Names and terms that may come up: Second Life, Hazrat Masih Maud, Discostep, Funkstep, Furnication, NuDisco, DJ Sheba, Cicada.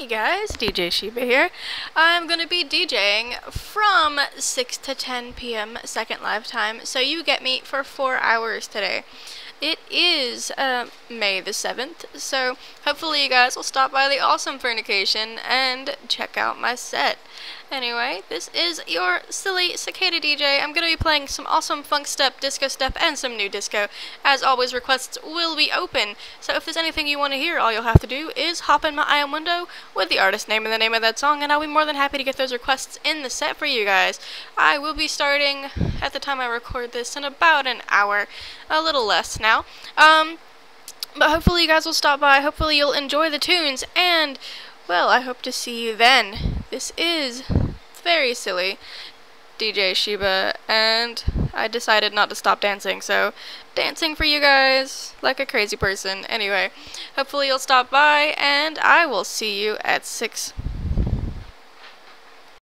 Hey guys, DJ Sheba here. I'm gonna be DJing from 6 to 10 p.m. Second Life time, so you get me for 4 hours today. It is May the 7th, so hopefully you guys will stop by the awesome Furnication and check out my set. Anyway, this is your silly Cicada DJ. I'm going to be playing some awesome Funkstep, Discostep, and some NuDisco. As always, requests will be open, so if there's anything you want to hear, all you'll have to do is hop in my IM window with the artist name and the name of that song, and I'll be more than happy to get those requests in the set for you guys. I will be starting, at the time I record this, in about an hour, a little less now. But hopefully you guys will stop by, hopefully you'll enjoy the tunes, and, well, I hope to see you then. This is very silly DJ Sheba, and I decided not to stop dancing, so dancing for you guys like a crazy person. Anyway, hopefully you'll stop by, and I will see you at 6.